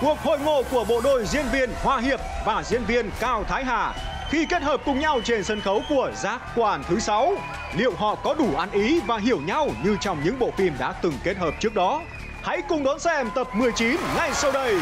Cuộc hội ngộ của bộ đôi diễn viên Hòa Hiệp và diễn viên Cao Thái Hà khi kết hợp cùng nhau trên sân khấu của Giác Quan Thứ 6. Liệu họ có đủ ăn ý và hiểu nhau như trong những bộ phim đã từng kết hợp trước đó? Hãy cùng đón xem tập 19 ngay sau đây!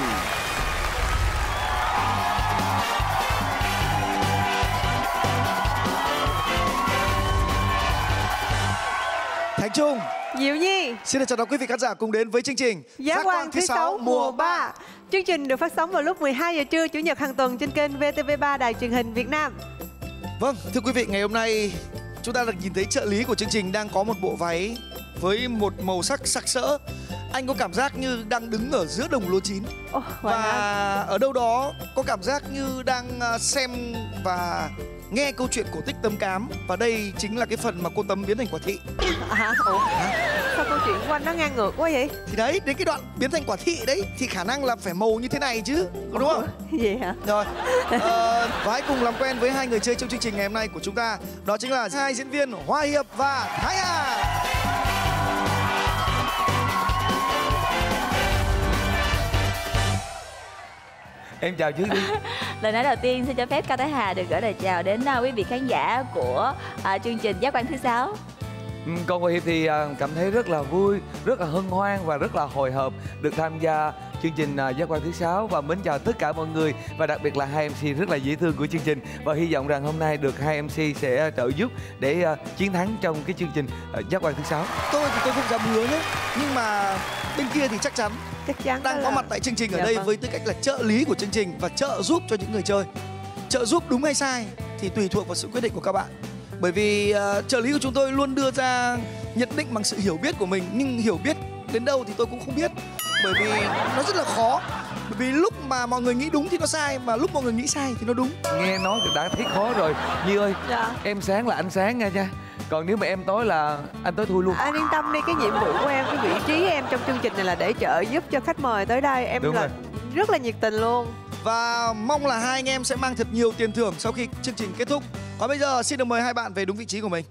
Thành Chung, Diệu Nhi xin được chào đón quý vị khán giả cùng đến với chương trình Giác Quan Thứ 6 mùa 3. Chương trình được phát sóng vào lúc 12 giờ trưa Chủ nhật hàng tuần trên kênh VTV3 Đài Truyền hình Việt Nam. Vâng, thưa quý vị, ngày hôm nay chúng ta được nhìn thấy trợ lý của chương trình đang có một bộ váy với một màu sắc sặc sỡ. Anh có cảm giác như đang đứng ở giữa đồng lúa chín. Và ở đâu đó có cảm giác như đang xem và nghe câu chuyện cổ tích Tấm Cám. Và đây chính là cái phần mà cô Tấm biến thành quả thị. Sao câu chuyện của anh nó ngang ngược quá vậy? Thì đấy, đến cái đoạn biến thành quả thị đấy thì khả năng là phải màu như thế này chứ, đúng không? Vậy hả? Rồi, và hãy cùng làm quen với hai người chơi trong chương trình ngày hôm nay của chúng ta. Đó chính là hai diễn viên Hòa Hiệp và Thái Hà. Em chào chứ. Lời nói đầu tiên xin cho phép Cao Thái Hà được gửi lời chào đến quý vị khán giả của chương trình Giác Quan Thứ 6. Con Hòa Hiệp thì cảm thấy rất là vui, rất là hân hoan và rất là hồi hộp được tham gia chương trình Giác Quan Thứ 6. Và mến chào tất cả mọi người, và đặc biệt là hai MC rất là dễ thương của chương trình. Và hy vọng rằng hôm nay được hai MC sẽ trợ giúp để chiến thắng trong cái chương trình Giác Quan Thứ 6. Tôi thì tôi không dám hứa nhé, nhưng mà bên kia thì chắc chắn đang có mặt tại chương trình ở đây với tư cách là trợ lý của chương trình và trợ giúp cho những người chơi. Trợ giúp đúng hay sai thì tùy thuộc vào sự quyết định của các bạn. Bởi vì trợ lý của chúng tôi luôn đưa ra nhận định bằng sự hiểu biết của mình, nhưng hiểu biết đến đâu thì tôi cũng không biết. Bởi vì nó rất là khó. Bởi vì lúc mà mọi người nghĩ đúng thì nó sai, mà lúc mọi người nghĩ sai thì nó đúng. Nghe nói đã thấy khó rồi. Nhi ơi, em sáng là anh sáng nha cha. Còn nếu mà em tối là anh tối thui luôn. Anh yên tâm đi, cái nhiệm vụ của em, cái vị trí em trong chương trình này là để trợ giúp cho khách mời tới đây. Em rất là nhiệt tình luôn. Và mong là hai anh em sẽ mang thật nhiều tiền thưởng sau khi chương trình kết thúc. Còn bây giờ xin được mời hai bạn về đúng vị trí của mình.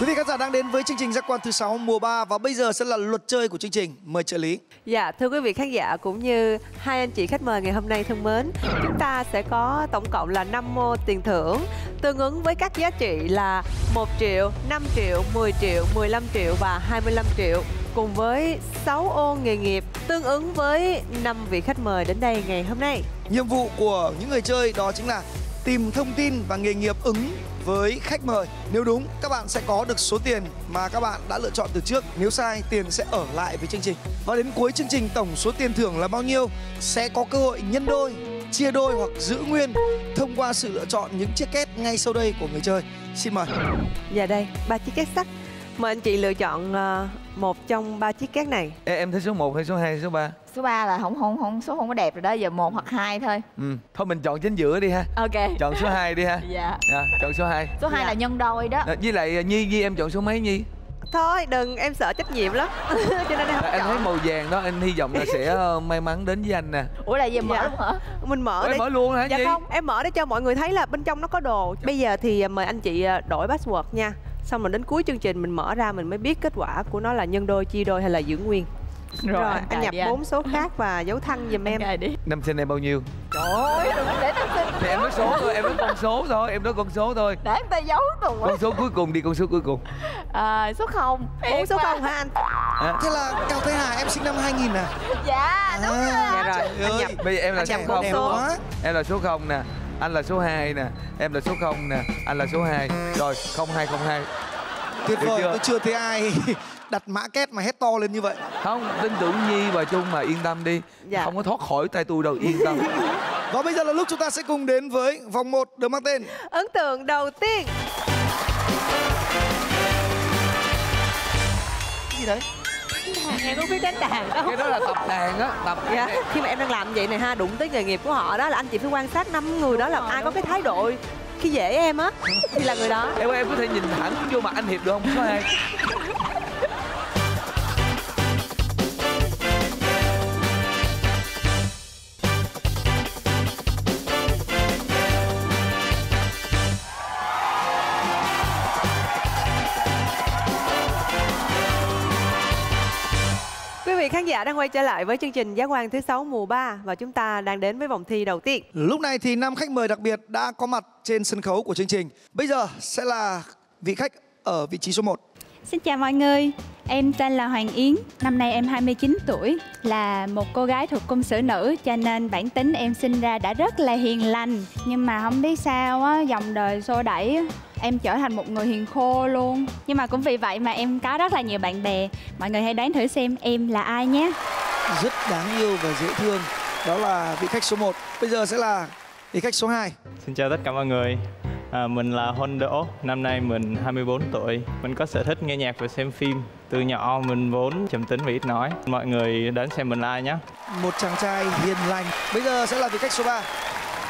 Quý vị khán giả đang đến với chương trình Giác Quan Thứ 6 mùa 3 và bây giờ sẽ là luật chơi của chương trình. Mời trợ lý. Dạ, thưa quý vị khán giả cũng như hai anh chị khách mời ngày hôm nay thân mến, chúng ta sẽ có tổng cộng là 5 mô tiền thưởng tương ứng với các giá trị là 1 triệu, 5 triệu, 10 triệu, 15 triệu và 25 triệu. Cùng với 6 ô nghề nghiệp tương ứng với 5 vị khách mời đến đây ngày hôm nay. Nhiệm vụ của những người chơi đó chính là tìm thông tin và nghề nghiệp ứng với khách mời. Nếu đúng, các bạn sẽ có được số tiền mà các bạn đã lựa chọn từ trước. Nếu sai, tiền sẽ ở lại với chương trình. Và đến cuối chương trình, tổng số tiền thưởng là bao nhiêu sẽ có cơ hội nhân đôi, chia đôi hoặc giữ nguyên thông qua sự lựa chọn những chiếc két ngay sau đây của người chơi. Xin mời. Dạ đây, 3 chiếc két sắt. Mời anh chị lựa chọn một trong 3 chiếc két này. Em thấy số 1 hay số 2 hay số 3? Số 3 là số không có đẹp rồi đó, giờ 1 hoặc 2 thôi. Thôi mình chọn chính giữa đi ha. Ok. Chọn số 2 đi ha. Dạ. Chọn số 2. Số 2 là nhân đôi đó. Với lại Nhi em chọn số mấy Nhi? Thôi đừng, em sợ trách nhiệm lắm. Cho nên em không chọn. Em thấy màu vàng đó, anh hy vọng là sẽ may mắn đến với anh nè. Ủa là gì, mở luôn hả? Mình mở để... Em mở luôn hả Nhi? Dạ không, em mở để cho mọi người thấy là bên trong nó có đồ. Bây giờ thì mời anh chị đổi password nha. Xong rồi đến cuối chương trình mình mở ra mình mới biết kết quả của nó là nhân đôi, chia đôi hay là giữ nguyên. Rồi anh nhập 4 số khác và dấu thăng giùm em. Năm sinh em bao nhiêu? Trời ơi, đừng để năm sinh. Thì em nói số thôi, em nói con số thôi, em nói con số thôi. Để em ta giấu tụi. Con số cuối cùng đi, con số cuối cùng. Số 0. Ủa số 0 hả anh? Thế là Cao Thái Hà em sinh năm 2000 à? Dạ, đúng rồi. Bây giờ em là số 0. Em là số 0 nè. Anh là số 2 nè, em là số 0 nè, anh là số 2. Rồi, 0202. Tuyệt vời, tôi chưa thấy ai đặt mã két mà hét to lên như vậy. Không, tin tưởng Nhi và Chung mà, yên tâm đi. Không có thoát khỏi tay tôi đâu, yên tâm. Và bây giờ là lúc chúng ta sẽ cùng đến với vòng 1 được mang tên ấn tượng đầu tiên. Cái gì đấy? Em cũng biết đánh đàn đâu. Cái đó là tập đàn á, tập. Khi mà em đang làm vậy này ha, đụng tới nghề nghiệp của họ đó, là anh chị phải quan sát 5 người đó, là ai có cái thái độ khi dễ em á thì là người đó. Em có thể nhìn thẳng vô mặt anh Hiệp được không? Có ai? giả đang quay trở lại với chương trình Giác Quan Thứ 6 mùa 3 và chúng ta đang đến với vòng thi đầu tiên. Lúc này thì 5 khách mời đặc biệt đã có mặt trên sân khấu của chương trình. Bây giờ sẽ là vị khách ở vị trí số 1. Xin chào mọi người, em tên là Hoàng Yến, năm nay em 29 tuổi, là một cô gái thuộc cung xử nữ cho nên bản tính em sinh ra đã rất là hiền lành. Nhưng mà không biết sao á, dòng đời xô đẩy, em trở thành một người hiền khô luôn. Nhưng mà cũng vì vậy mà em có rất là nhiều bạn bè, mọi người hãy đoán thử xem em là ai nhé. Rất đáng yêu và dễ thương, đó là vị khách số 1, bây giờ sẽ là vị khách số 2. Xin chào tất cả mọi người. Mình là Hôn Đỗ, năm nay mình 24 tuổi. Mình có sở thích nghe nhạc và xem phim. Từ nhỏ mình vốn trầm tính và ít nói. Mọi người đến xem mình like nhé. Một chàng trai hiền lành. Bây giờ sẽ là vị khách số 3.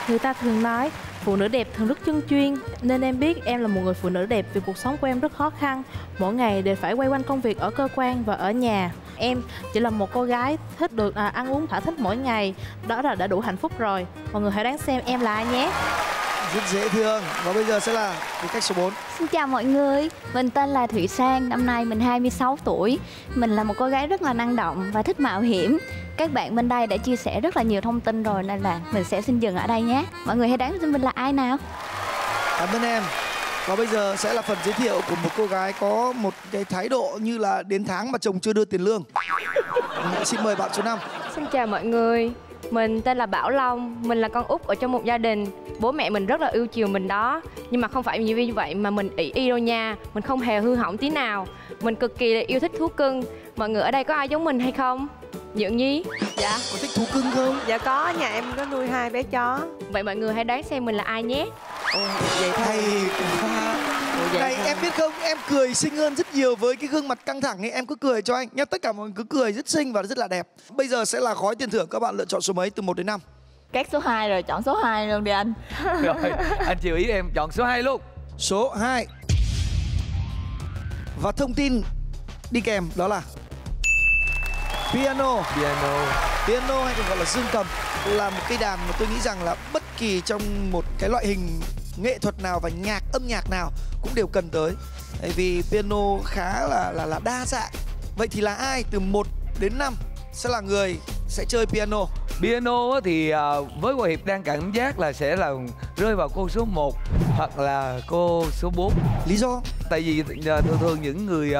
Người ta thường nói phụ nữ đẹp thường rất chân chuyên, nên em biết em là một người phụ nữ đẹp vì cuộc sống của em rất khó khăn. Mỗi ngày đều phải quay quanh công việc ở cơ quan và ở nhà. Em chỉ là một cô gái thích được ăn uống thỏa thích mỗi ngày. Đó là đã đủ hạnh phúc rồi. Mọi người hãy đoán xem em là ai nhé. Rất dễ thương. Và bây giờ sẽ là vị khách số 4. Xin chào mọi người, mình tên là Thủy Sang, năm nay mình 26 tuổi. Mình là một cô gái rất là năng động và thích mạo hiểm. Các bạn bên đây đã chia sẻ rất là nhiều thông tin rồi nên là mình sẽ xin dừng ở đây nhé. Mọi người hãy đoán xem mình là ai nào. Cảm ơn em. Và bây giờ sẽ là phần giới thiệu của một cô gái có một cái thái độ như là đến tháng mà chồng chưa đưa tiền lương. Xin mời bạn số 5. Xin chào mọi người, mình tên là Bảo Long, mình là con út ở trong một gia đình. Bố mẹ mình rất là yêu chiều mình đó. Nhưng mà không phải như vậy mà mình ỷ y đâu nha. Mình không hề hư hỏng tí nào. Mình cực kỳ là yêu thích thú cưng. Mọi người ở đây có ai giống mình hay không? Diệu Nhi. Dạ. Có thích thú cưng không? Dạ có, nhà em có nuôi 2 bé chó. Vậy mọi người hãy đoán xem mình là ai nhé. Ồ, vậy thôi. Này em biết không, em cười xinh hơn rất nhiều với cái gương mặt căng thẳng ấy. Em cứ cười cho anh nhé, tất cả mọi người cứ cười rất xinh và rất là đẹp. Bây giờ sẽ là gói tiền thưởng, các bạn lựa chọn số mấy từ 1 đến 5. Các số 2 rồi, chọn số 2 luôn đi anh. Rồi, anh chịu ý em, chọn số 2 luôn. Số 2. Và thông tin đi kèm đó là piano. Piano hay còn gọi là dương cầm, là một cây đàn mà tôi nghĩ rằng là bất kỳ trong một cái loại hình nghệ thuật nào và âm nhạc nào cũng đều cần tới. Bởi vì piano khá là đa dạng. Vậy thì là ai từ 1 đến 5 sẽ là người sẽ chơi piano? Piano thì với Hòa Hiệp đang cảm giác là sẽ là rơi vào cô số 1 hoặc là cô số 4. Lý do? Tại vì thường những người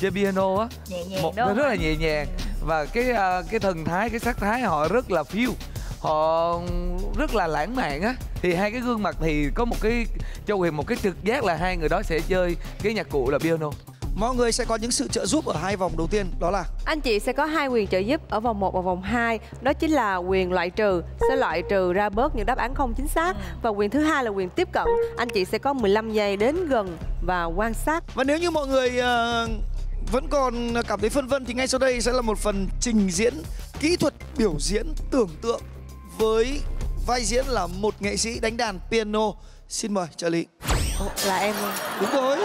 chơi piano á, rất là nhẹ nhàng. Và cái thần thái, cái sắc thái họ rất là phiêu. Họ rất là lãng mạn á. Thì hai cái gương mặt thì có một cái, cho Hiệp một cái trực giác là hai người đó sẽ chơi cái nhạc cụ là piano. Mọi người sẽ có những sự trợ giúp ở hai vòng đầu tiên, đó là anh chị sẽ có 2 quyền trợ giúp ở vòng 1 và vòng 2. Đó chính là quyền loại trừ, sẽ loại trừ ra bớt những đáp án không chính xác. Và quyền thứ hai là quyền tiếp cận. Anh chị sẽ có 15 giây đến gần và quan sát. Và nếu như mọi người vẫn còn cảm thấy phân vân thì ngay sau đây sẽ là một phần trình diễn kỹ thuật biểu diễn tưởng tượng với vai diễn là một nghệ sĩ đánh đàn piano. Xin mời trợ lý. Là em luôn. Đúng rồi.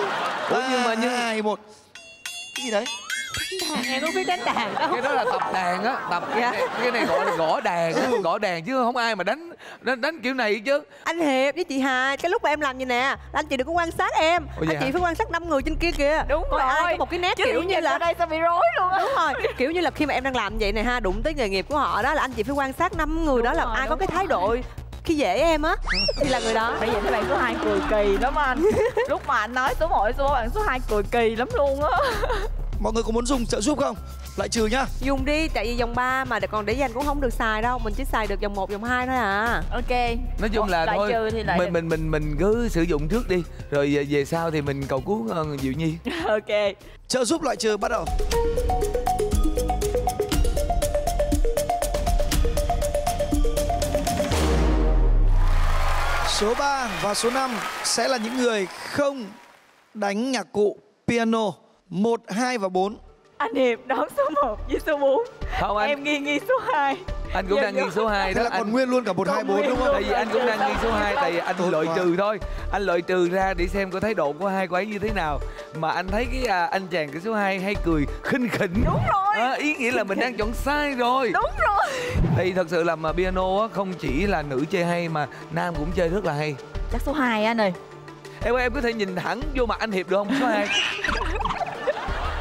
Ủa nhưng mà như 2, 1. Cái gì đấy? Đàn, em không biết đánh đàn đâu. Cái đó là tập đàn á, tập dạ. Cái này gọi là gõ đàn, gõ đàn chứ không ai mà đánh kiểu này chứ. Anh Hiệp với chị Hà, cái lúc mà em làm như nè, anh chị đừng có quan sát em. Ủa anh chị phải quan sát 5 người trên kia kìa. Đúng rồi. Ai có một cái nét chứ kiểu như là đây sao bị rối luôn á. Đúng rồi. Kiểu như là khi mà em đang làm vậy này ha, đụng tới nghề nghiệp của họ đó là anh chị phải quan sát 5 người đúng đó rồi, là ai có cái thái độ khi dễ em á thì là người đó. Bây giờ các bạn số 2 cười kỳ lắm anh. Lúc mà anh nói số 1 số bạn số 2 cười kỳ lắm luôn á. Mọi người có muốn dùng trợ giúp không? Lại trừ nhá. Dùng đi, tại vì vòng 3 mà còn để dành cũng không được xài đâu, mình chỉ xài được vòng 1, vòng 2 thôi à. Ok. Nói chung là thôi, mình cứ sử dụng trước đi, rồi về sau thì mình cầu cứu Diệu Nhi. Ok. Trợ giúp loại trừ bắt đầu. Số 3 và số 5 sẽ là những người không đánh nhạc cụ piano. 1, 2 và 4. Anh Hiệp đón số 1 với số 4. Không, anh... Em nghi số 2. Anh cũng đang nghi số 2 đó. Thế là còn anh... nguyên luôn cả 1, 2, 4 đúng không? Tại vì anh cũng đang nghi số 2. Tại vì anh lợi trừ thôi. Anh lợi trừ ra để xem có thái độ của hai cô ấy như thế nào. Mà anh thấy cái anh chàng cái số 2 hay cười khinh khỉnh. Đúng rồi à, ý nghĩa là mình đang chọn sai rồi. Đúng rồi. Tại vì thật sự là mà piano á, không chỉ là nữ chơi hay mà nam cũng chơi rất là hay. Chắc số 2 anh ơi. Em có thể nhìn thẳng vô mặt anh Hiệp được không số 2?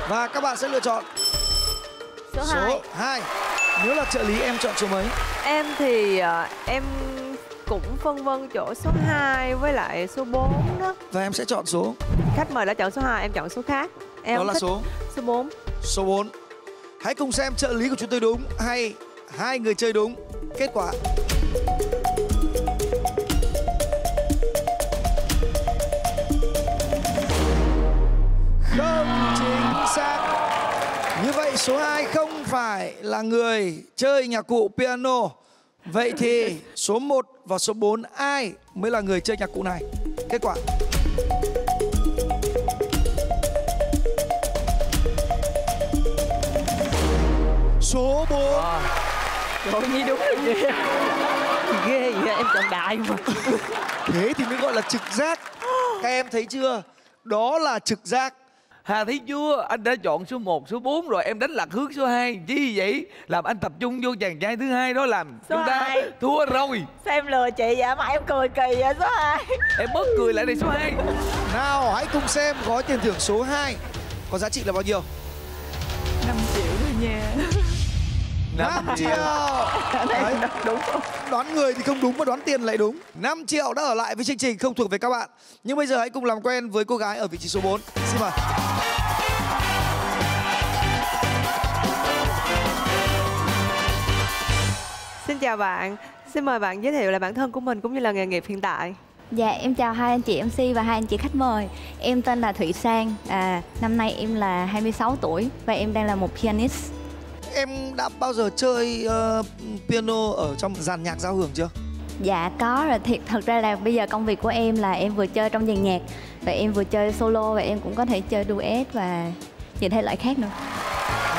Và các bạn sẽ lựa chọn Số 2. Nếu là trợ lý em chọn chỗ mấy? Em thì em cũng phân vân chỗ số 2 với lại số 4 đó. Và em sẽ chọn số? Khách mời đã chọn số 2, em chọn số khác. Em đó là số? Số 4. Số 4. Hãy cùng xem trợ lý của chúng tôi đúng hay hai người chơi đúng. Kết quả. Không chính xác. Như vậy số 2 không phải là người chơi nhạc cụ piano. Vậy thì số 1 và số 4 ai mới là người chơi nhạc cụ này? Kết quả. Số 4. Cậu Nhi đúng rồi nhỉ? Ghê vậy, em chọn đại mà. Thế thì mới gọi là trực giác. Các em thấy chưa? Đó là trực giác. Hà thấy chưa, anh đã chọn số 1, số 4 rồi, em đánh lạc hướng số 2. Chứ vậy, làm anh tập trung vô chàng trai thứ hai đó làm số chúng ta 2. Thua rồi. Sao em lừa chị vậy? Mà em cười kỳ vậy số 2. Em bớt cười lại đây số 2. Nào, hãy cùng xem gói tiền thưởng số 2 có giá trị là bao nhiêu? 5 triệu thôi nha. 5 triệu. Đấy, đúng không? Đoán người thì không đúng mà đoán tiền lại đúng. 5 triệu đã ở lại với chương trình, không thuộc về các bạn. Nhưng bây giờ hãy cùng làm quen với cô gái ở vị trí số 4. Xin mời. Xin chào bạn. Xin mời bạn giới thiệu lại bản thân của mình cũng như là nghề nghiệp hiện tại. Dạ, em chào hai anh chị MC và hai anh chị khách mời. Em tên là Thủy Sang. Năm nay em là 26 tuổi và em đang là một pianist. Em đã bao giờ chơi piano ở trong dàn nhạc giao hưởng chưa? Dạ có rồi, thật ra là bây giờ công việc của em là em vừa chơi trong dàn nhạc và em vừa chơi solo và em cũng có thể chơi duet và nhiều thể loại khác nữa.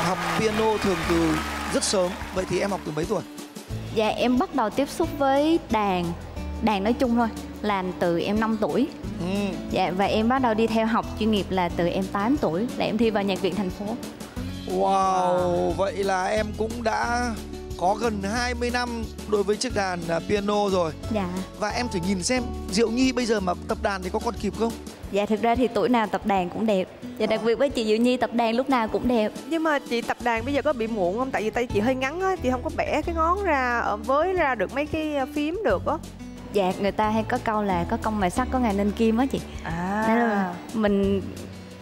Học piano thường từ rất sớm, vậy thì em học từ mấy tuổi? Dạ em bắt đầu tiếp xúc với đàn nói chung thôi, làm từ em 5 tuổi. Dạ và em bắt đầu đi theo học chuyên nghiệp là từ em 8 tuổi là em thi vào nhạc viện thành phố. Wow, vậy là em cũng đã có gần 20 năm đối với chiếc đàn piano rồi. Dạ. Và em thử nhìn xem Diệu Nhi bây giờ mà tập đàn thì có còn kịp không? Dạ, thực ra thì tuổi nào tập đàn cũng đẹp. Và đặc biệt với chị Diệu Nhi tập đàn lúc nào cũng đẹp. Nhưng mà chị tập đàn bây giờ có bị muộn không? Tại vì tay chị hơi ngắn á, chị không có bẻ cái ngón ra, với ra được mấy cái phím được á. Dạ, người ta hay có câu là có công mài sắt có ngày nên kim á chị. Nên là mình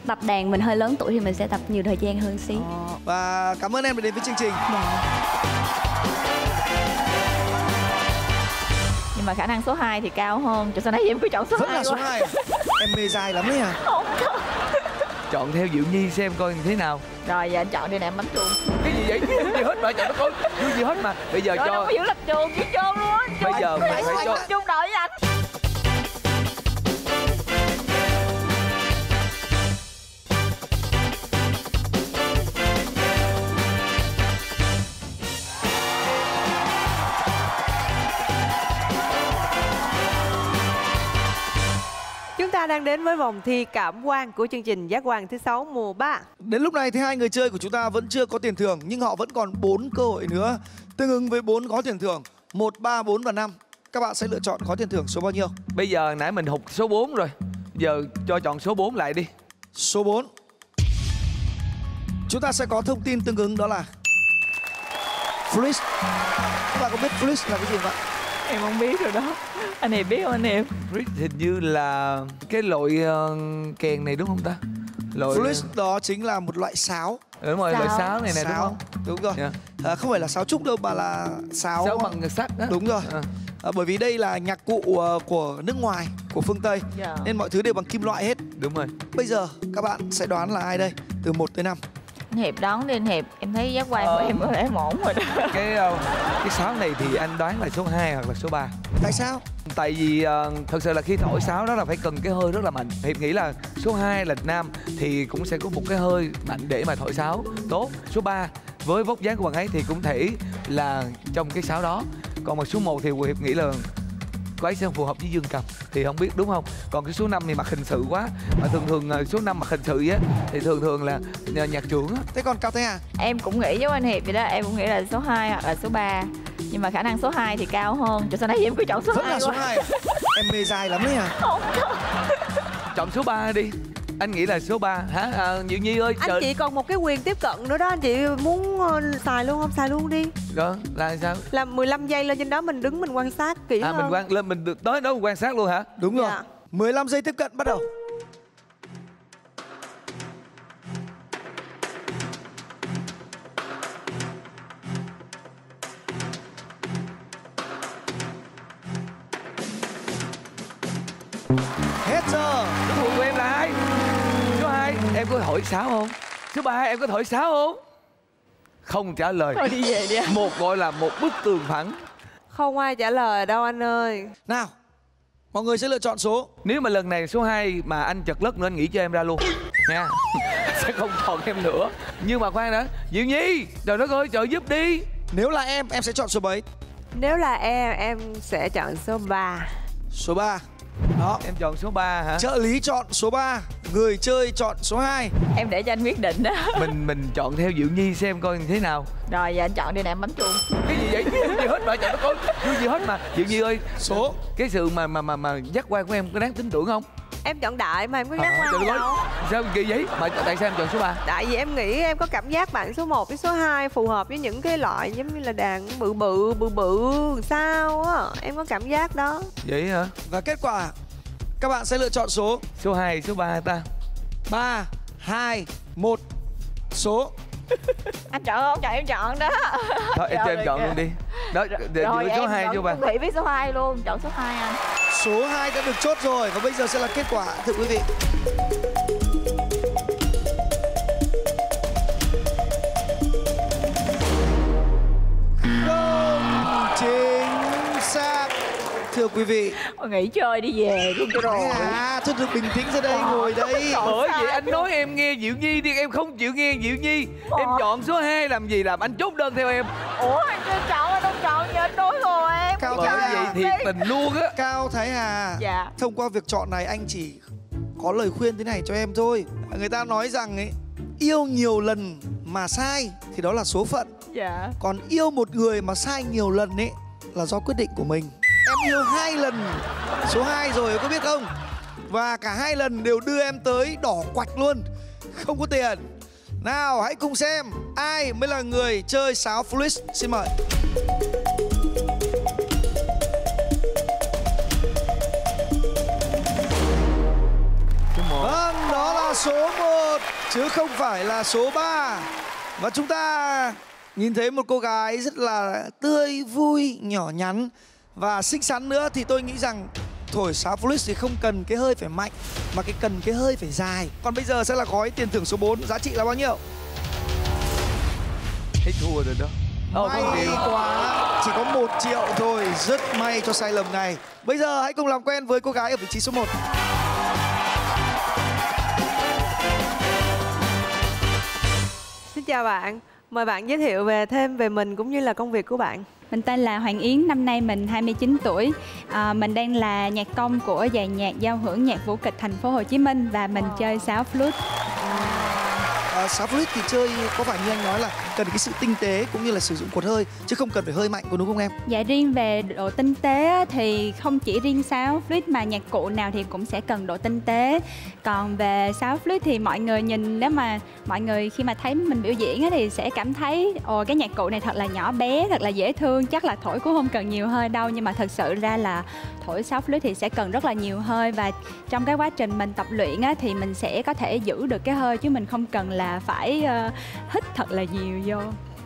tập đàn mình hơi lớn tuổi thì mình sẽ tập nhiều thời gian hơn xí. Và cảm ơn em đã đến với chương trình. Nhưng mà khả năng số 2 thì cao hơn. Cho sao nãy em cứ chọn số 2 vẫn là số 2. Em mê dài lắm đấy à? Không, không. Chọn theo Diệu Nhi xem coi thế nào. Rồi giờ anh chọn đi nè, em bấm chuông. Cái gì vậy? Gì hết mà chọn nó có gì hết mà. Bây giờ cho nó có giữ lập chuông, giữ chuông luôn. Bây giờ phải cho chung đội với anh. Đang đến với vòng thi cảm quan của chương trình Giác Quan thứ 6 mùa 3. Đến lúc này thì hai người chơi của chúng ta vẫn chưa có tiền thưởng, nhưng họ vẫn còn 4 cơ hội nữa. Tương ứng với 4 gói tiền thưởng 1, 3, 4 và 5. Các bạn sẽ lựa chọn gói tiền thưởng số bao nhiêu? Bây giờ nãy mình hụt số 4 rồi, giờ cho chọn số 4 lại đi. Số 4. Chúng ta sẽ có thông tin tương ứng đó là Fliss. Các bạn có biết Fliss là cái gì không ạ? Em không biết rồi đó. Anh Hiệp biết không anh Hiệp? Fliss hình như là cái loại kèn này đúng không ta? Fliss đó chính là một loại sáo. Đúng rồi, loại sáo này đúng không? Đúng rồi. Không phải là sáo trúc đâu mà là sáo bằng sắt. Đúng rồi. Bởi vì đây là nhạc cụ của nước ngoài, của phương Tây. Nên mọi thứ đều bằng kim loại hết. Đúng rồi. Bây giờ các bạn sẽ đoán là ai đây? Từ 1 tới 5. Anh Hiệp đón đi anh Hiệp, em thấy giác quan của em có lẽ ổn rồi đó. Cái sáo này thì anh đoán là số 2 hoặc là số 3. Tại sao? Tại vì thật sự là khi thổi sáo đó là phải cần cái hơi rất là mạnh. Hiệp nghĩ là số 2 là nam thì cũng sẽ có một cái hơi mạnh để mà thổi sáo tốt. Số 3 với vóc dáng của bạn ấy thì cũng thể là trong cái sáo đó. Còn mà số 1 thì Hiệp nghĩ là cô ấy sẽ phù hợp với dương cầm. Thì không biết đúng không? Còn cái số 5 thì mặc hình sự quá. Mà thường thường số 5 mặc hình sự á thì thường thường là nhạc trưởng á. Thế còn Cao Thái Hà? Em cũng nghĩ giống anh Hiệp vậy đó. Em cũng nghĩ là số 2 hoặc là số 3. Nhưng mà khả năng số 2 thì cao hơn. Cho sao nãy em cứ chọn số 2 quá. Vẫn là số 2. Em mê dài lắm đấy à? Không, không. Chọn số 3 đi. Anh nghĩ là số 3 hả? Diệu Nhi ơi, anh chị còn một cái quyền tiếp cận nữa đó, anh chị muốn xài luôn không? Xài luôn đi. Đó là sao? Là 15 giây lên trên đó mình đứng mình quan sát kỹ hơn. Mình lên mình được tới đó mình quan sát luôn hả? Đúng rồi. 15 giây tiếp cận bắt đầu. Hết giờ. Số 1 của em là ai? Số 2 em có hỏi 6 không? Số 3 em có hỏi 6 không? Không trả lời. Thôi đi về đi. Một gọi là một bức tường phẳng. Không ai trả lời đâu anh ơi. Nào, mọi người sẽ lựa chọn số. Nếu mà lần này số 2 mà anh chật lất nữa, anh nghĩ cho em ra luôn nha. Sẽ không còn em nữa. Nhưng mà khoan đã, Diệu Nhi, trời đất ơi, trợ giúp đi. Nếu là em sẽ chọn số 7. Nếu là em sẽ chọn số 3. Số 3. Đó, em chọn số 3 hả? Trợ lý chọn số 3, người chơi chọn số 2. Em để cho anh quyết định đó. Mình chọn theo Diệu Nhi xem coi thế nào. Rồi, giờ anh chọn đi nè, em bấm chuông. Cái gì vậy? Cái gì hết mà chọn nó có gì hết mà. Diệu Nhi ơi, số cái sự mà giác quan của em có đáng tin tưởng không? Em chọn đại mà em có giác quan đâu. Sao kỳ vậy? Mà tại sao em chọn số 3? Tại vì em nghĩ em có cảm giác bạn số 1 với số 2 phù hợp với những cái loại giống như là đàn bự sao á. Em có cảm giác đó. Vậy hả? Và kết quả các bạn sẽ lựa chọn số. Số 2, số 3 ta. 3, 2, 1. Số. Anh chọn không? Chọn em chọn đó. Thôi em cho em chọn luôn đi. Đó, rồi số 2 cho bạn. Thủy với số 2 luôn, chọn số 2 anh. Số 2 đã được chốt rồi và bây giờ sẽ là kết quả thưa quý vị. Không chính xác. Thưa quý vị, nghỉ chơi đi về đi cho rồi. Thôi được bình tĩnh ra đây, ngồi đây. Bởi vậy anh nói em nghe Diệu Nhi đi, em không chịu nghe Diệu Nhi. Em chọn số 2 làm gì làm, anh chốt đơn theo em. Ủa anh chưa chọn, anh không chọn giờ anh đối rồi em. Cao Thái Hà thiệt tình luôn á. Cao Thái Hà, dạ. Thông qua việc chọn này anh chỉ có lời khuyên thế này cho em thôi. Người ta nói rằng ấy, yêu nhiều lần mà sai thì đó là số phận. Dạ. Còn yêu một người mà sai nhiều lần ấy là do quyết định của mình. Em yêu 2 lần số 2 rồi có biết không? Và cả 2 lần đều đưa em tới đỏ quạch luôn, không có tiền. Nào hãy cùng xem ai mới là người chơi sáo Fluid. Xin mời. Vâng, đó là số 1 chứ không phải là số 3. Và chúng ta nhìn thấy một cô gái rất là tươi vui, nhỏ nhắn và xinh xắn nữa, thì tôi nghĩ rằng thổi sáo Fluid thì không cần cái hơi phải mạnh mà cần cái hơi phải dài. Còn bây giờ sẽ là gói tiền thưởng số 4, giá trị là bao nhiêu? Hết thua rồi đó. May quá, chỉ có 1 triệu thôi, rất may cho sai lầm này. Bây giờ hãy cùng làm quen với cô gái ở vị trí số 1. Xin chào bạn, mời bạn giới thiệu thêm về mình cũng như là công việc của bạn. Mình tên là Hoàng Yến, năm nay mình 29 tuổi. Mình đang là nhạc công của dàn nhạc giao hưởng nhạc vũ kịch thành phố Hồ Chí Minh và mình chơi sáo flute. Sáo flute thì chơi có phải như anh nói là cần cái sự tinh tế cũng như là sử dụng cột hơi chứ không cần phải hơi mạnh, có đúng không em? Dạ, riêng về độ tinh tế thì không chỉ riêng sáo flute mà nhạc cụ nào thì cũng sẽ cần độ tinh tế. Còn về sáo flute thì mọi người nhìn, nếu mà mọi người khi mà thấy mình biểu diễn thì sẽ cảm thấy ồ, cái nhạc cụ này thật là nhỏ bé, thật là dễ thương, chắc là thổi cũng không cần nhiều hơi đâu. Nhưng mà thật sự ra là thổi sáo flute thì sẽ cần rất là nhiều hơi, và trong cái quá trình mình tập luyện thì mình sẽ có thể giữ được cái hơi chứ mình không cần là phải hít thật là nhiều vô.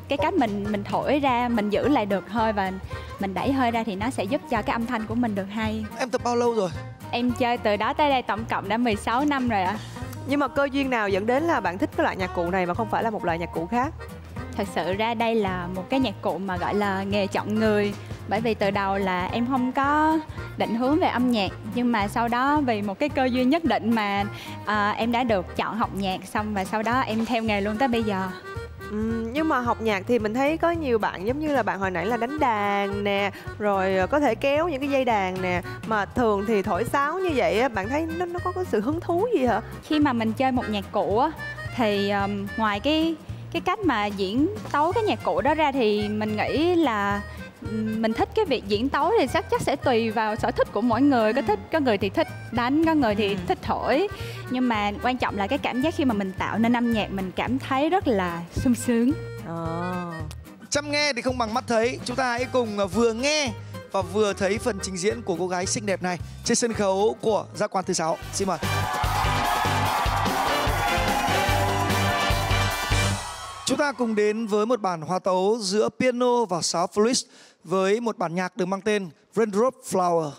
Cái cách mình thổi ra, mình giữ lại được hơi và mình đẩy hơi ra thì nó sẽ giúp cho cái âm thanh của mình được hay. Em tập bao lâu rồi? Em chơi từ đó tới đây tổng cộng đã 16 năm rồi ạ. Nhưng mà cơ duyên nào dẫn đến là bạn thích cái loại nhạc cụ này mà không phải là một loại nhạc cụ khác? Thật sự ra đây là một cái nhạc cụ mà gọi là nghề chọn người. Bởi vì từ đầu là em không có định hướng về âm nhạc, nhưng mà sau đó vì một cái cơ duyên nhất định mà em đã được chọn học nhạc xong, và sau đó em theo nghề luôn tới bây giờ. Nhưng mà học nhạc thì mình thấy có nhiều bạn giống như là bạn hồi nãy là đánh đàn nè, rồi có thể kéo những cái dây đàn nè, mà thường thì thổi sáo như vậy bạn thấy nó có sự hứng thú gì hả? Khi mà mình chơi một nhạc cụ thì ngoài cái cách mà diễn tấu cái nhạc cụ đó ra thì mình nghĩ là mình thích cái việc diễn tấu thì chắc sẽ tùy vào sở thích của mỗi người. Có người thì thích đánh, có người thì thích thổi. Nhưng mà quan trọng là cái cảm giác khi mà mình tạo nên âm nhạc, mình cảm thấy rất là sung sướng. Chăm nghe thì không bằng mắt thấy. Chúng ta hãy cùng vừa nghe và vừa thấy phần trình diễn của cô gái xinh đẹp này trên sân khấu của Giác Quan Thứ 6. Xin mời. Chúng ta cùng đến với một bản hòa tấu giữa piano và sáo flute với một bản nhạc được mang tên Raindrop Flower.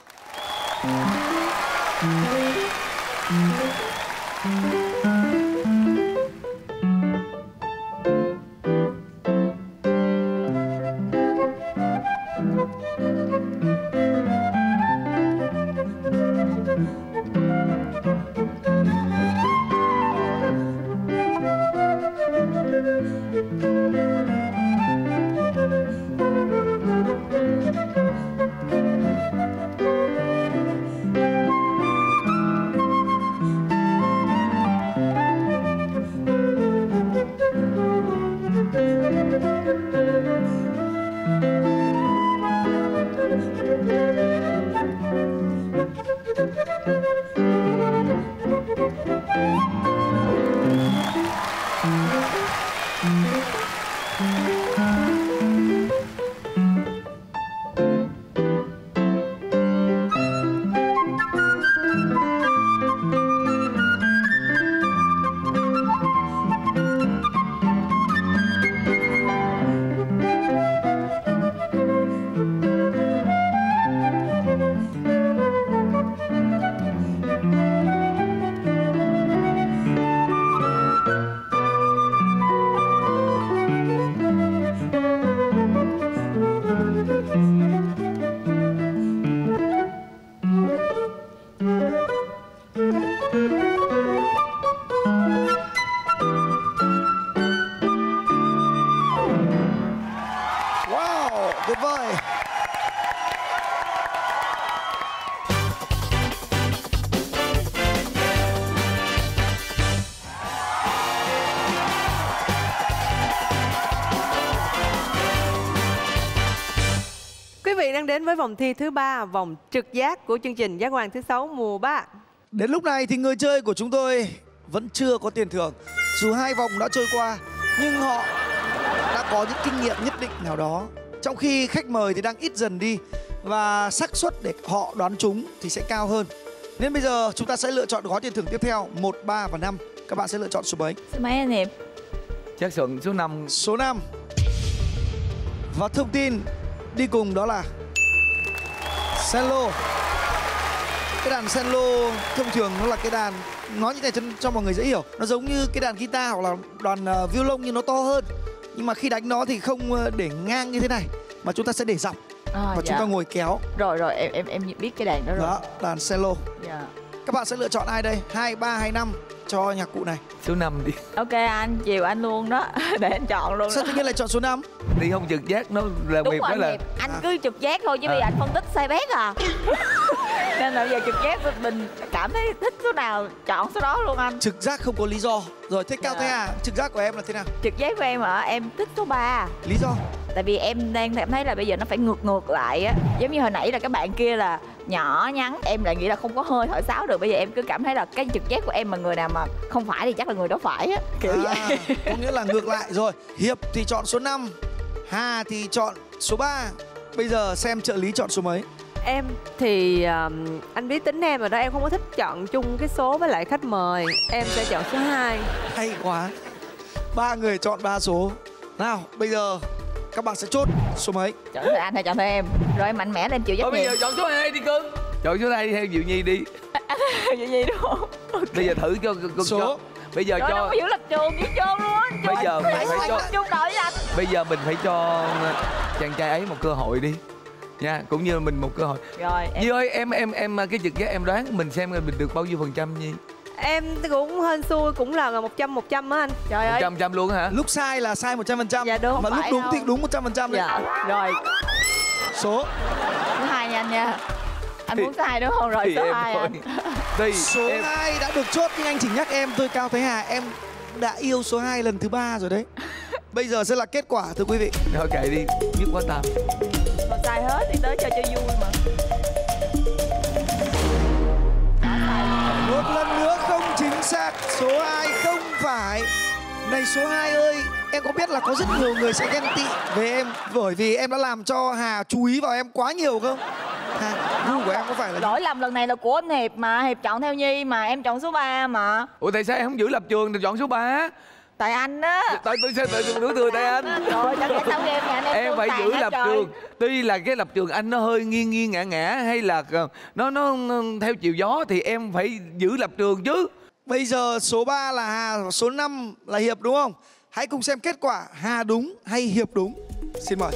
Đến với vòng thi thứ 3, vòng trực giác của chương trình Giác Quan Thứ 6 mùa 3. Đến lúc này thì người chơi của chúng tôi vẫn chưa có tiền thưởng. Dù hai vòng đã trôi qua, nhưng họ đã có những kinh nghiệm nhất định nào đó. Trong khi khách mời thì đang ít dần đi và xác suất để họ đoán trúng thì sẽ cao hơn. Nên bây giờ chúng ta sẽ lựa chọn gói tiền thưởng tiếp theo 1, 3 và 5. Các bạn sẽ lựa chọn số mấy? Số mấy anh em? Chắc chọn số 5. Số 5. Và thông tin đi cùng đó là sen lô. Cái đàn sen lô thông thường nó là cái đàn, nói như này cho mọi người dễ hiểu, nó giống như cái đàn guitar hoặc là đàn violon nhưng nó to hơn. Nhưng mà khi đánh nó thì không để ngang như thế này mà chúng ta sẽ để dọc và dạ, chúng ta ngồi kéo. Rồi em biết cái đàn đó rồi. Đó, đàn sen lô. Dạ. Các bạn sẽ lựa chọn ai đây? 2, 3 hay 5 cho nhạc cụ này? Số 5 đi. Ok anh, chiều anh luôn đó. Để anh chọn luôn. Sao tự nhiên lại chọn số 5? Thì không trực giác nó là đúng việc đó là... Anh cứ trực giác thôi chứ bây giờ anh phân tích sai bét à. Nên là bây giờ trực giác mình cảm thấy thích số nào chọn số đó luôn anh. Trực giác không có lý do. Rồi thế Cao Thái Hà, trực giác của em là thế nào? Trực giác của em hả? Em thích số 3. Lý do? Tại vì em đang cảm thấy là bây giờ nó phải ngược lại á. Giống như hồi nãy là các bạn kia là nhỏ nhắn, em lại nghĩ là không có hơi thổi sáo được. Bây giờ em cứ cảm thấy là cái trực giác của em mà người nào mà không phải thì chắc là người đó phải á, kiểu vậy. Có nghĩa là ngược lại rồi. Hiệp thì chọn số 5, Hà thì chọn số 3. Bây giờ xem trợ lý chọn số mấy. Em thì anh biết tính em rồi đó, em không có thích chọn chung cái số với lại khách mời. Em sẽ chọn số 2. Hay quá. Ba người chọn 3 số. Nào, bây giờ các bạn sẽ chốt số mấy? Chọn thôi anh hay chọn thôi em? Rồi em mạnh mẽ lên chịu trách nhiệm. Bây giờ chọn số 2 đi cưng. Chọn số 2 đi theo Diệu Nhi đi. Diệu Nhi đúng không? Okay. Bây giờ thử cho cưng số. Bây giờ cho... Nó giữ lực trường, giữ chôn luôn. Bây giờ mình phải cho... Bây giờ mình phải cho chàng trai ấy một cơ hội đi. Nha, cũng như mình một cơ hội. Rồi em... Nhi ơi, em cái trực giác em đoán mình xem mình được bao nhiêu % Nhi? Em cũng hên xui, cũng là 100% á anh. Trời ơi, 100% luôn hả? Lúc sai là sai 100%. Dạ đúng. Mà lúc đúng đâu, thì đúng 100%. Dạ rồi. Số 2 nha anh nha. Anh muốn số 2 đúng không? Rồi số 2 anh. Số 2 đã được chốt nhưng anh chỉ nhắc em tôi Cao Thái Hà, em đã yêu số 2 lần thứ 3 rồi đấy. Bây giờ sẽ là kết quả thưa quý vị. Ok đi, biết quá tạm. con sai hết thì tới chơi cho vui mà. Một lần nữa không chính xác, số 2 không phải. Này số 2 ơi, em có biết là có rất nhiều người sẽ ghen tị với em bởi vì em đã làm cho Hà chú ý vào em quá nhiều không? Hà, gu của em có phải là... Lỗi lầm lần này là của anh Hiệp mà, Hiệp chọn theo Nhi mà em chọn số 3 mà. Ủa tại sao em không giữ lập trường thì chọn số 3? Tại anh á. Tại anh. Rồi, sao game nhà em phải giữ lập trường. Tuy là cái lập trường anh nó hơi nghiêng nghiêng ngã ngã hay là nó theo chiều gió thì em phải giữ lập trường chứ. Bây giờ số 3 là Hà, số 5 là Hiệp đúng không? Hãy cùng xem kết quả Hà đúng hay Hiệp đúng. Xin mời.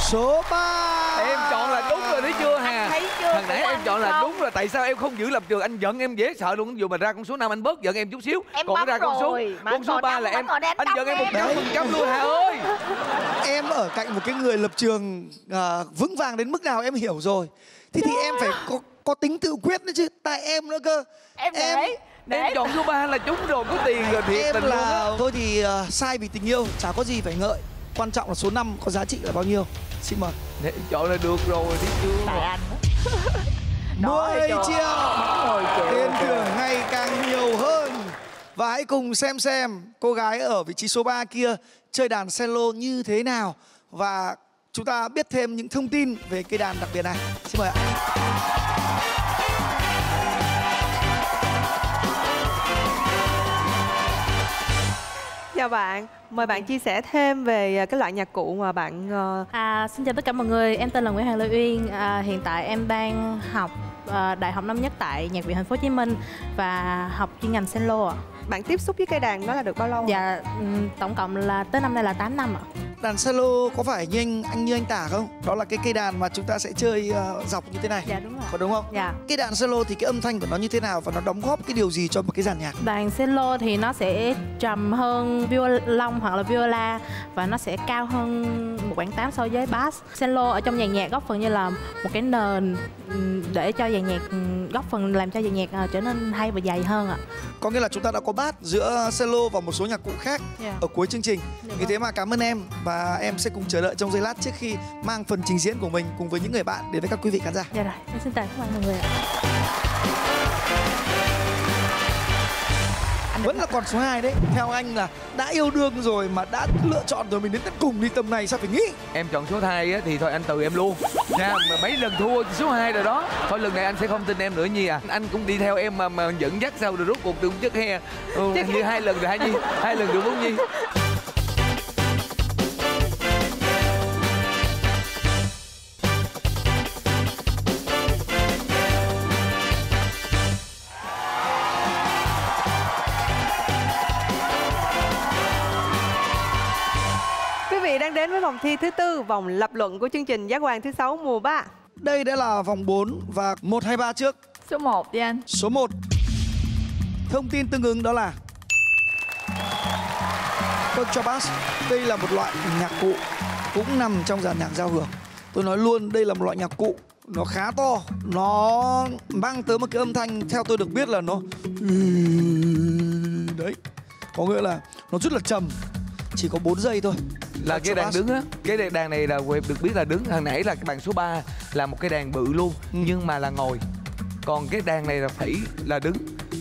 Số 3. Em chọn là đúng rồi đấy chưa Hà? Hồi nãy em chọn là đúng rồi, tại sao em không giữ lập trường? Anh giận em dễ sợ luôn, dù mà ra con số 5 anh bớt giận em chút xíu. Em còn ra con số 3 là em anh giận em 100% luôn Hà ơi. Em ở cạnh một cái người lập trường vững vàng đến mức nào em hiểu rồi. Thế thì em phải có tính tự quyết nữa chứ, tại em nữa cơ. Em chọn số 3 là trúng rồi, có tiền rồi thiệt tình luôn á. Thôi thì sai vì tình yêu, chả có gì phải ngợi. Quan trọng là số 5 có giá trị là bao nhiêu. Xin mời. Để chọn là được rồi đi chưa. Tại anh 10 triệu. Tiền thưởng ngày càng nhiều hơn. Và hãy cùng xem cô gái ở vị trí số 3 kia chơi đàn cello như thế nào. Và chúng ta biết thêm những thông tin về cây đàn đặc biệt này. Xin mời ạ. Chào bạn, mời bạn chia sẻ thêm về cái loại nhạc cụ mà bạn... Xin chào tất cả mọi người, em tên là Nguyễn Hoàng Lê Uyên. Hiện tại em đang học đại học năm nhất tại Nhạc viện Thành phố Hồ Chí Minh và học chuyên ngành cello ạ. Bạn tiếp xúc với cây đàn đó là được bao lâu? Dạ, tổng cộng là tới năm nay là 8 năm ạ. Đàn cello có phải như anh tả không? Đó là cái cây đàn mà chúng ta sẽ chơi dọc như thế này. Dạ đúng rồi. Có đúng không? Dạ. Cái đàn cello thì cái âm thanh của nó như thế nào và nó đóng góp cái điều gì cho một cái dàn nhạc? Đàn cello thì nó sẽ trầm hơn violon hoặc là viola và nó sẽ cao hơn 1/8 so với bass. Cello ở trong dàn nhạc góp phần như là một cái nền để cho dàn nhạc, góp phần làm cho dàn nhạc trở nên hay và dài hơn ạ. Có nghĩa là chúng ta đã có bass giữa cello và một số nhạc cụ khác ở cuối chương trình. Vì thế mà cảm ơn em. Và em sẽ cùng chờ đợi trong giây lát trước khi mang phần trình diễn của mình cùng với những người bạn đến với các quý vị khán giả. Dạ rồi, em xin chào các bạn mọi người ạ. Vẫn là còn số 2 đấy. Theo anh là đã yêu đương rồi mà đã lựa chọn rồi mình đến tận cùng đi, tầm này sao phải nghĩ. Em chọn số 2 á, thì thôi anh từ em luôn. Nha, mà mấy lần thua số 2 rồi đó. Thôi lần này anh sẽ không tin em nữa Nhi à. Anh cũng đi theo em mà dẫn dắt sau rồi rốt cuộc đừng chất he. Như 2 lần rồi hả Nhi? 2 lần được không Nhi? Đến với vòng thi thứ 4, vòng lập luận của chương trình Giác Quan Thứ 6 mùa 3. Đây đã là vòng 4 và 1 hay 3 trước? Số 1 đi anh. Số 1. Thông tin tương ứng đó là contrabass. Đây là một loại nhạc cụ cũng nằm trong dàn nhạc giao hưởng. Tôi nói luôn đây là một loại nhạc cụ nó khá to, nó mang tới một cái âm thanh theo tôi được biết là nó đấy. Có nghĩa là nó rất là trầm. Chỉ có 4 giây thôi. Là cái đàn đứng á, cái đàn này là Hiệp được biết là đứng. Hồi nãy là cái bàn số 3 là một cái đàn bự luôn, nhưng mà là ngồi. Còn cái đàn này là phải là đứng.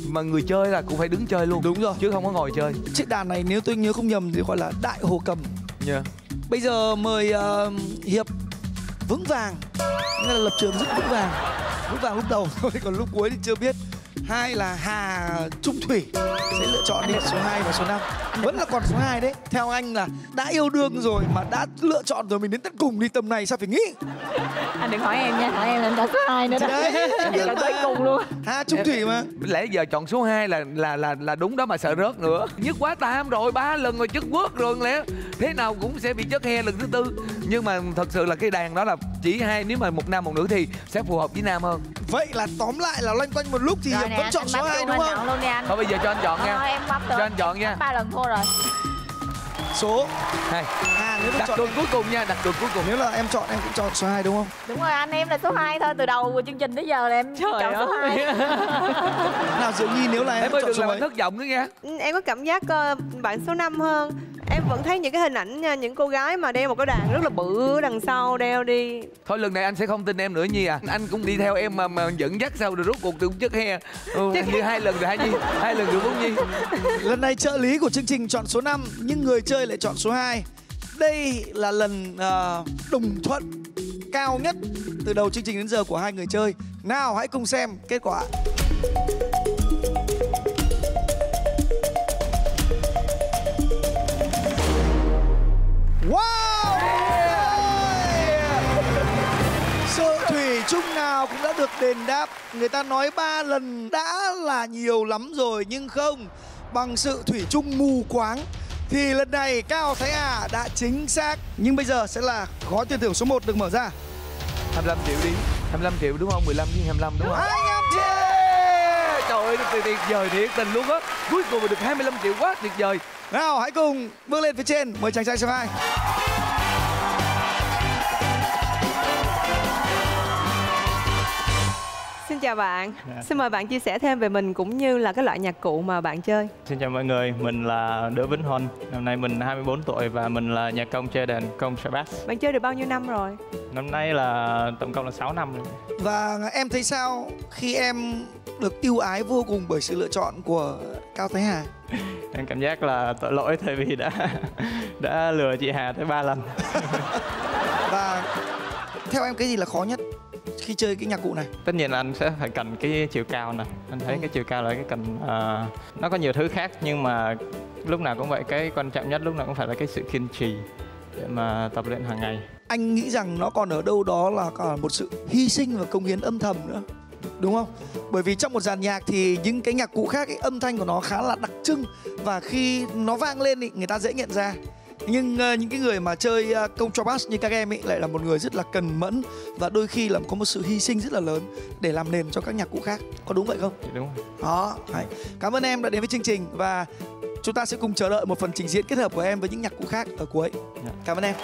Mà người chơi là cũng phải đứng chơi luôn. Đúng rồi. Chứ không có ngồi chơi. Chiếc đàn này nếu tôi nhớ không nhầm thì gọi là đại hồ cầm. Yeah. Bây giờ mời Hiệp vững vàng. Nên là lập trường rất vững vàng. Vững vàng lúc đầu thôi, còn lúc cuối thì chưa biết. 2 là Hà Trung Thủy sẽ lựa chọn đi số 2 và số 5. Vẫn là còn số 2 đấy. Theo anh là đã yêu đương rồi mà đã lựa chọn rồi mình đến tận cùng đi, tầm này sao phải nghĩ. Anh đừng hỏi em nha, hỏi em là em đã số 2 nữa đấy. Em tới cùng luôn. Hà Trung Thủy mà. Lẽ giờ chọn số 2 là đúng đó mà sợ rớt nữa. Nhất quá tam rồi, 3 lần rồi chất quốc rồi lẽ. Thế nào cũng sẽ bị chất he lần thứ 4. Nhưng mà thật sự là cái đàn đó là chỉ 2, nếu mà một nam một nữ thì sẽ phù hợp với nam hơn. Vậy là tóm lại là loanh quanh một lúc thì Hiệp vẫn chọn số 2 đúng không? Thôi bây giờ cho anh chọn nha. Cho anh chọn nha. 3 lần thua rồi. số này. À, nếu đặt đồn cuối cùng nha, đặt đồn cuối cùng. Nếu là em chọn, em cũng chọn số 2 đúng không? Đúng rồi anh, em là số 2 thôi. Từ đầu của chương trình tới giờ là em chọn số 2. Nào Diệu Nhi, nếu là em chọn số 2 thất vọng nữa nha. Em có cảm giác bạn số 5 hơn. Em vẫn thấy những cái hình ảnh nha, những cô gái mà đeo một cái đàn rất là bự đằng sau đeo đi. Thôi lần này anh sẽ không tin em nữa Nhi à. Anh cũng đi theo em mà dẫn dắt sao rồi rốt cuộc từ cũng chất he. Như hai lần rồi hả Nhi? Hai lần rồi không Nhi? Lần này trợ lý của chương trình chọn số 5 nhưng người chơi lại chọn số 2. Đây là lần đồng thuận cao nhất từ đầu chương trình đến giờ của hai người chơi. Nào hãy cùng xem kết quả. Wow! Sự thủy chung nào cũng đã được đền đáp. Người ta nói 3 lần đã là nhiều lắm rồi nhưng không. Bằng sự thủy chung mù quáng thì lần này Cao Thái Hà đã chính xác. Nhưng bây giờ sẽ là gói tiền thưởng số 1 được mở ra. 25 triệu đi. 25 triệu đúng không? 15 với 25 đúng không? 25 triệu! Trời ơi, tuyệt vời thiệt tình luôn á. Cuối cùng mà được 25 triệu quá tuyệt vời. Nào hãy cùng bước lên phía trên. Mời chàng trai số 2. Xin chào bạn. Xin mời bạn chia sẻ thêm về mình cũng như là cái loại nhạc cụ mà bạn chơi. Xin chào mọi người, mình là Đỗ Vinh Hôn. Năm nay mình 24 tuổi và mình là nhạc công chơi đàn công sax. Bạn chơi được bao nhiêu năm rồi? Năm nay là tổng cộng là 6 năm rồi. Và em thấy sao khi em được ưu ái vô cùng bởi sự lựa chọn của Cao Thái Hà? Em cảm giác là tội lỗi tại vì đã lừa chị Hà tới 3 lần. Và theo em cái gì là khó nhất khi chơi cái nhạc cụ này? Tất nhiên là anh sẽ phải cần cái chiều cao này. Anh thấy cái chiều cao là cái cần. Nó có nhiều thứ khác nhưng mà lúc nào cũng vậy, cái quan trọng nhất lúc nào cũng phải là cái sự kiên trì để mà tập luyện hàng ngày. Anh nghĩ rằng nó còn ở đâu đó là còn một sự hy sinh và cống hiến âm thầm nữa, đúng không? Bởi vì trong một dàn nhạc thì những cái nhạc cụ khác ấy, âm thanh của nó khá là đặc trưng và khi nó vang lên thì người ta dễ nhận ra. Nhưng những cái người mà chơi contrabass như các em ấy lại là một người rất là cần mẫn và đôi khi là có một sự hy sinh rất là lớn để làm nền cho các nhạc cụ khác. Có đúng vậy không? Đúng rồi. Đó. Đấy. Cảm ơn em đã đến với chương trình và chúng ta sẽ cùng chờ đợi một phần trình diễn kết hợp của em với những nhạc cụ khác ở cuối. Cảm ơn em.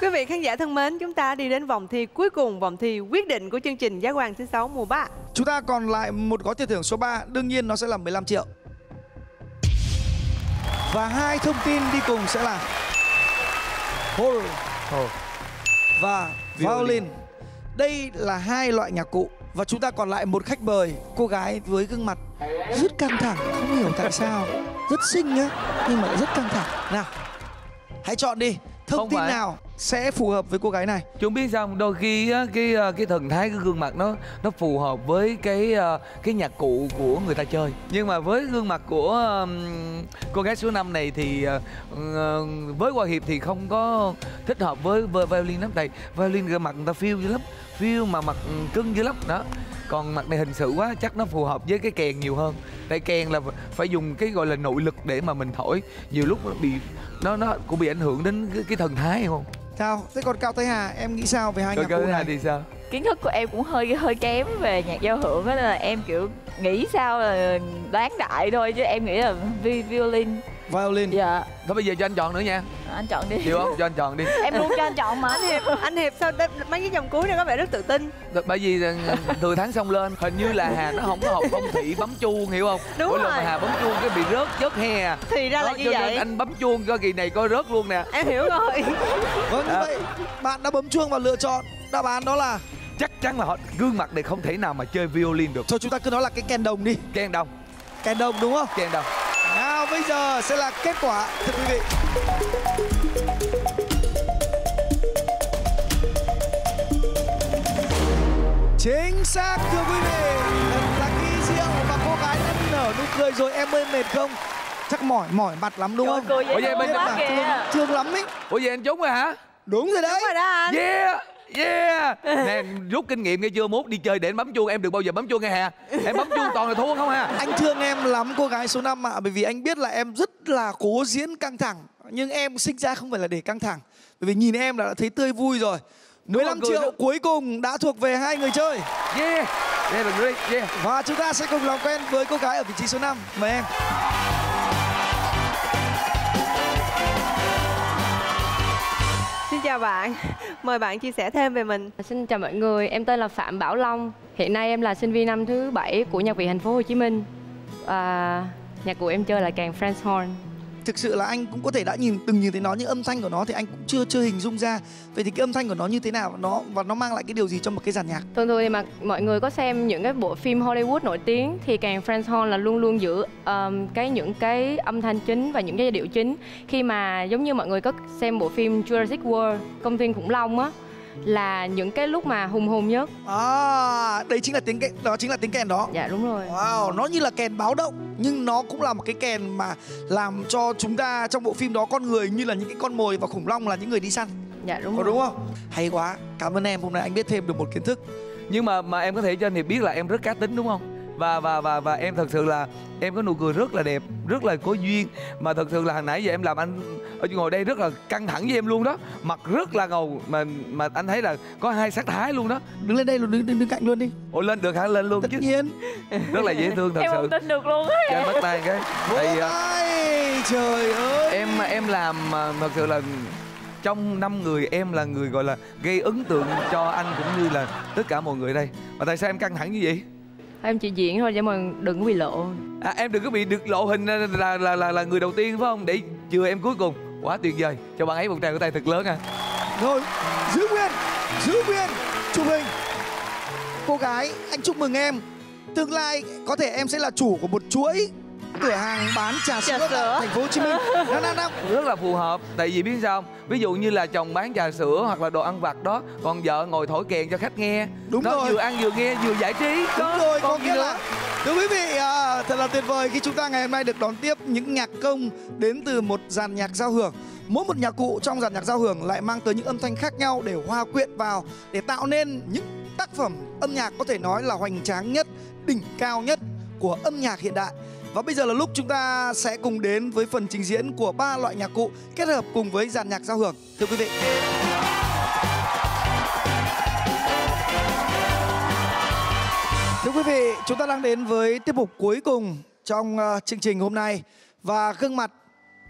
Quý vị khán giả thân mến, chúng ta đi đến vòng thi cuối cùng, vòng thi quyết định của chương trình Giác Quan Thứ 6 mùa 3. Chúng ta còn lại một gói tiền thưởng số 3, đương nhiên nó sẽ là 15 triệu. Và hai thông tin đi cùng sẽ là horn và violin. Đây là hai loại nhạc cụ và chúng ta còn lại một khách mời, cô gái với gương mặt rất căng thẳng, không hiểu tại sao, rất xinh nhá nhưng mà lại rất căng thẳng. Nào, hãy chọn đi. Thông tin nào sẽ phù hợp với cô gái này? Chúng biết sao đôi khi cái thần thái, cái gương mặt nó phù hợp với cái nhạc cụ của người ta chơi. Nhưng mà với gương mặt của cô gái số 5 này thì với Hòa Hiệp thì không có thích hợp với violin lắm. Tại violin gương mặt người ta phiêu dữ lắm, phiêu mà mặt cưng dữ lắm đó. Còn mặt này hình sự quá, chắc nó phù hợp với cái kèn nhiều hơn. Tại kèn là phải dùng cái gọi là nội lực để mà mình thổi. Nhiều lúc nó bị nó cũng bị ảnh hưởng đến cái thần thái không? Sao? Thế còn Cao Thái Hà, em nghĩ sao về hai nhạc cụ này thì sao? Kiến thức của em cũng hơi kém về nhạc giao hưởng đó, nên là em kiểu nghĩ sao là đoán đại thôi chứ em nghĩ là violin. Violin. Dạ. Thôi bây giờ cho anh chọn nữa nha. Anh chọn đi. Được không? Cho anh chọn đi. Em luôn cho anh chọn mà. Anh Hiệp sao mấy cái dòng cuối này có vẻ rất tự tin. Bởi vì từ tháng xong lên hình như là Hà nó không có học phong thủy bấm chuông, hiểu không? Đúng. Mỗi lần mà Hà bấm chuông cái bị rớt chớt he. Thì ra là như vậy. Anh bấm chuông coi kỳ này coi rớt luôn nè. Em hiểu rồi. Vâng, như vậy bạn đã bấm chuông và lựa chọn đáp án đó là chắc chắn là gương mặt này không thể nào mà chơi violin được. Thôi chúng ta cứ nói là cái kèn đồng đi. Kèn đồng. Kèn đồng đúng không? Kèn đồng. Nào bây giờ sẽ là kết quả thưa quý vị. Chính xác thưa quý vị. Thật là kỳ diệu và cô gái đã nở nụ cười rồi. Em ơi mệt không? Chắc mỏi mặt lắm đúng không? Ủa vậy mình thương lắm ấy. Ủa vậy anh trúng rồi hả? Đúng rồi đấy. Đúng rồi đó anh. Yeah. Yeah. Nè, rút kinh nghiệm nghe chưa, mốt đi chơi để em bấm chuông, em đừng bao giờ bấm chuông nghe Hà. Em bấm chuông toàn là thua không ha. Anh thương em lắm cô gái số 5 ạ, bởi vì anh biết là em rất là cố diễn căng thẳng, nhưng em sinh ra không phải là để căng thẳng. Bởi vì nhìn em là đã thấy tươi vui rồi. 15 triệu đó cuối cùng đã thuộc về hai người chơi. Yeah. Yeah. Yeah. Và chúng ta sẽ cùng làm quen với cô gái ở vị trí số 5. Mời em. Xin chào bạn, mời bạn chia sẻ thêm về mình. Xin chào mọi người, em tên là Phạm Bảo Long. Hiện nay em là sinh viên năm thứ 7 của Nhạc viện Thành phố Hồ Chí Minh. Nhạc cụ em chơi là kèn French horn. Thực sự là anh cũng có thể đã từng nhìn thấy nó, nhưng âm thanh của nó thì anh cũng chưa hình dung ra. Vậy thì cái âm thanh của nó như thế nào, nó mang lại cái điều gì cho một cái dàn nhạc? Thường thường thì mà mọi người có xem những cái bộ phim Hollywood nổi tiếng thì kèn French horn là luôn luôn giữ những cái âm thanh chính và những cái giai điệu chính. Khi mà giống như mọi người có xem bộ phim Jurassic World, công viên khủng long á, là những cái lúc mà hùng hồn nhất. À, đây chính là tiếng kèn, đó chính là tiếng kèn đó. Dạ đúng rồi. Wow, nó như là kèn báo động, nhưng nó cũng là một cái kèn mà làm cho chúng ta trong bộ phim đó con người như là những cái con mồi và khủng long là những người đi săn. Dạ đúng rồi. Đúng không? Hay quá. Cảm ơn em, hôm nay anh biết thêm được một kiến thức. Nhưng mà em có thể cho anh Hiệp biết là em rất cá tính đúng không? Và em thật sự là em có nụ cười rất là đẹp, rất là có duyên. Mà thật sự là hồi nãy giờ em làm anh ở ngồi đây rất là căng thẳng với em luôn đó. Mặt rất là ngầu, mà anh thấy là có hai sắc thái luôn đó. Đứng lên đây luôn, đứng cạnh luôn đi. Ủa lên được hả? Lên luôn tất chứ. Tất nhiên. Rất là dễ thương thật sự. Em không tin được luôn á. Em bắt tay cái. Thì, trời ơi. Em làm thật sự là trong 5 người em là người gọi là gây ấn tượng cho anh cũng như là tất cả mọi người đây. Mà tại sao em căng thẳng như vậy? Em chỉ diễn thôi để mà đừng có bị lộ. À, em đừng có bị được lộ hình là người đầu tiên phải không? Để chừa em cuối cùng. Quá tuyệt vời. Cho bạn ấy một tràng của tay thật lớn à. Rồi, giữ nguyên chụp hình. Cô gái, anh chúc mừng em. Tương lai có thể em sẽ là chủ của một chuỗi cửa hàng bán trà sữa. Thành phố Hồ Chí Minh. Năm rất là phù hợp. Tại vì biết sao không? Ví dụ như là chồng bán trà sữa hoặc là đồ ăn vặt đó, còn vợ ngồi thổi kèn cho khách nghe. Đúng nó rồi. Vừa ăn vừa nghe vừa giải trí. Đúng đó, rồi. Có nghĩa là thưa quý vị, thật là tuyệt vời khi chúng ta ngày hôm nay được đón tiếp những nhạc công đến từ một dàn nhạc giao hưởng. Mỗi một nhạc cụ trong dàn nhạc giao hưởng lại mang tới những âm thanh khác nhau để hòa quyện vào, để tạo nên những tác phẩm âm nhạc có thể nói là hoành tráng nhất, đỉnh cao nhất của âm nhạc hiện đại. Và bây giờ là lúc chúng ta sẽ cùng đến với phần trình diễn của 3 loại nhạc cụ kết hợp cùng với dàn nhạc giao hưởng. Thưa quý vị. Thưa quý vị, chúng ta đang đến với tiết mục cuối cùng trong chương trình hôm nay. Và gương mặt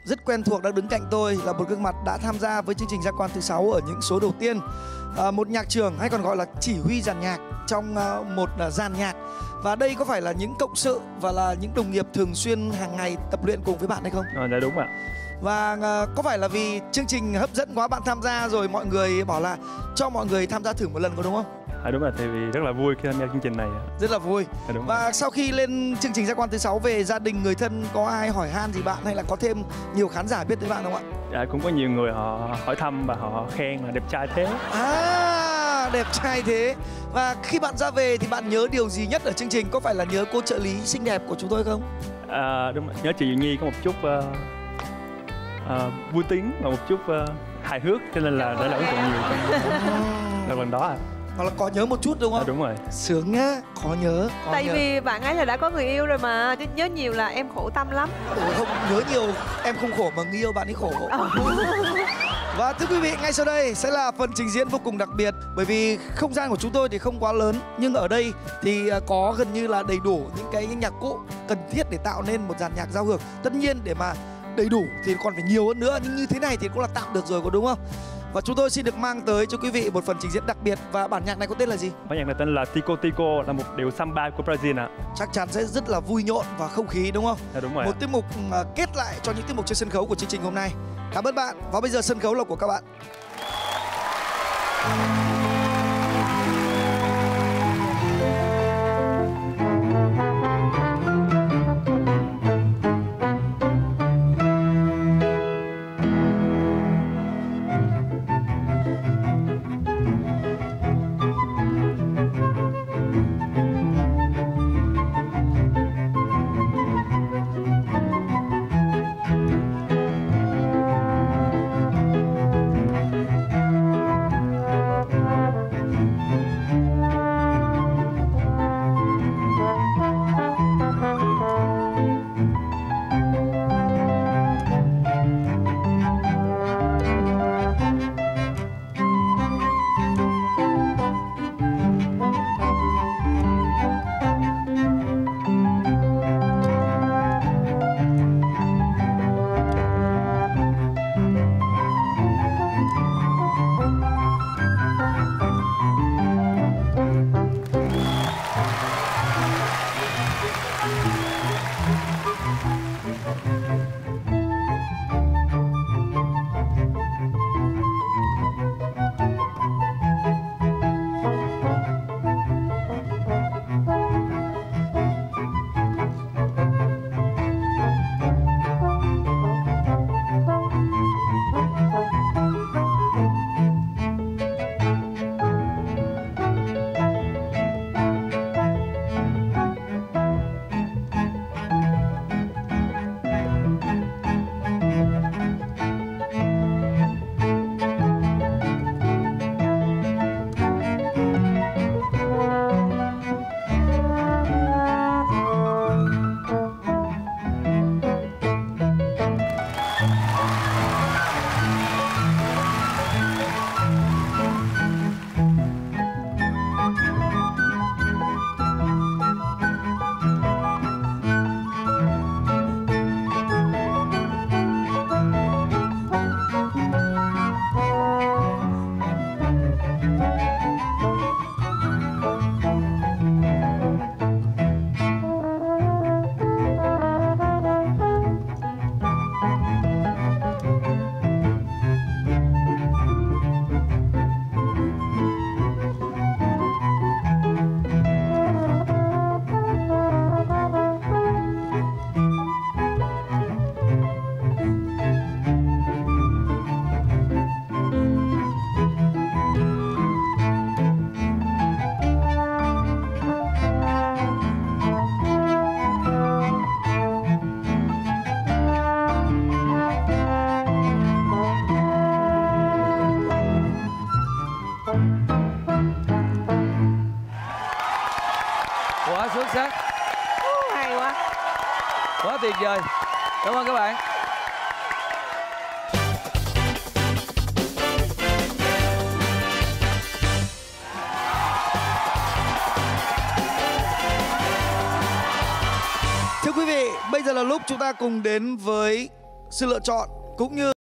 rất quen thuộc đang đứng cạnh tôi là một gương mặt đã tham gia với chương trình Giác Quan Thứ 6 ở những số đầu tiên. Một nhạc trưởng hay còn gọi là chỉ huy dàn nhạc trong một dàn nhạc. Và đây có phải là những cộng sự và là những đồng nghiệp thường xuyên hàng ngày tập luyện cùng với bạn hay không? Dạ đúng ạ. Và có phải là vì chương trình hấp dẫn quá bạn tham gia rồi mọi người bảo là cho mọi người tham gia thử một lần có đúng không? À, đúng rồi, thì rất là vui khi tham gia chương trình này. Rất là vui. À, đúng và rồi. Sau khi lên chương trình Giác Quan Thứ 6 về, gia đình, người thân có ai hỏi han gì bạn hay là có thêm nhiều khán giả biết tới bạn không ạ? À, cũng có nhiều người họ hỏi thăm và họ khen là đẹp trai thế. À, đẹp trai thế. Và khi bạn ra về thì bạn nhớ điều gì nhất ở chương trình? Có phải là nhớ cô trợ lý xinh đẹp của chúng tôi không? À, đúng rồi. Nhớ chị Diệu Nhi có một chút vui tính và một chút hài hước, cho nên là đã là ấn tượng nhiều trong lần đó. À, hoặc là có nhớ một chút đúng không? À, đúng rồi. Sướng á, khó nhớ. Tại vì bạn ấy là đã có người yêu rồi mà, chứ nhớ nhiều là em khổ tâm lắm. Ủa không, nhớ nhiều em không khổ mà người yêu bạn ấy khổ. Và thưa quý vị, ngay sau đây sẽ là phần trình diễn vô cùng đặc biệt. Bởi vì không gian của chúng tôi thì không quá lớn, nhưng ở đây thì có gần như là đầy đủ những cái nhạc cụ cần thiết để tạo nên một dàn nhạc giao hưởng. Tất nhiên để mà đầy đủ thì còn phải nhiều hơn nữa, nhưng như thế này thì cũng là tạm được rồi, có đúng không? Và chúng tôi xin được mang tới cho quý vị một phần trình diễn đặc biệt. Và bản nhạc này có tên là gì? Bản nhạc này tên là Tico Tico, là một điệu samba của Brazil ạ. Chắc chắn sẽ rất là vui nhộn và không khí đúng không? À, đúng rồi. Một tiết mục kết lại cho những tiết mục trên sân khấu của chương trình hôm nay. Cảm ơn bạn. Và bây giờ sân khấu là của các bạn. Hay quá, quá tuyệt vời. Cảm ơn các bạn. Thưa quý vị, bây giờ là lúc chúng ta cùng đến với sự lựa chọn cũng như